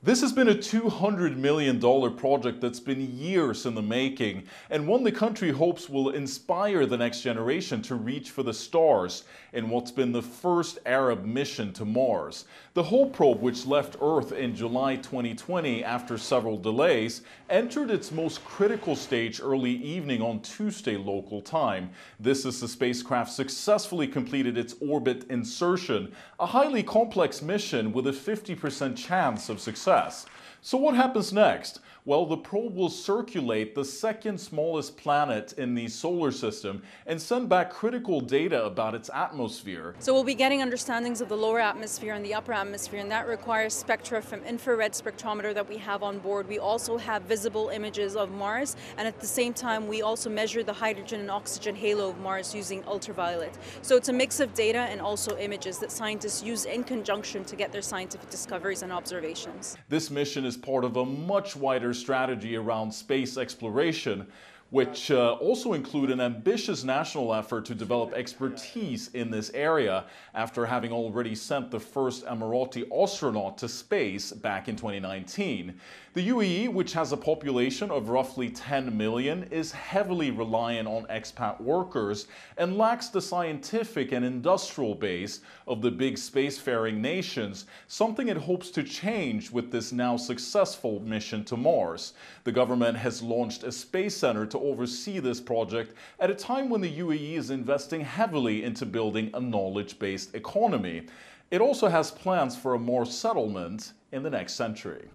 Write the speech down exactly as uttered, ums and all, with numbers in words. This has been a two hundred million dollar project that's been years in the making, and one the country hopes will inspire the next generation to reach for the stars in what's been the first Arab mission to Mars. The Hope probe, which left Earth in July twenty twenty after several delays, entered its most critical stage early evening on Tuesday local time. This is the spacecraft successfully completed its orbit insertion, a highly complex mission with a fifty percent chance of success. So what happens next? Well, the probe will circulate the second smallest planet in the solar system and send back critical data about its atmosphere. So we'll be getting understandings of the lower atmosphere and the upper atmosphere, and that requires spectra from infrared spectrometer that we have on board. We also have visible images of Mars, and at the same time we also measure the hydrogen and oxygen halo of Mars using ultraviolet. So it's a mix of data and also images that scientists use in conjunction to get their scientific discoveries and observations. This mission is part of a much wider strategy around space exploration, which uh, also include an ambitious national effort to develop expertise in this area after having already sent the first Emirati astronaut to space back in twenty nineteen. The U A E, which has a population of roughly ten million, is heavily reliant on expat workers and lacks the scientific and industrial base of the big spacefaring nations, something it hopes to change with this now successful mission to Mars. The government has launched a space center to oversee this project at a time when the U A E is investing heavily into building a knowledge-based economy. It also has plans for a Mars settlement in the next century.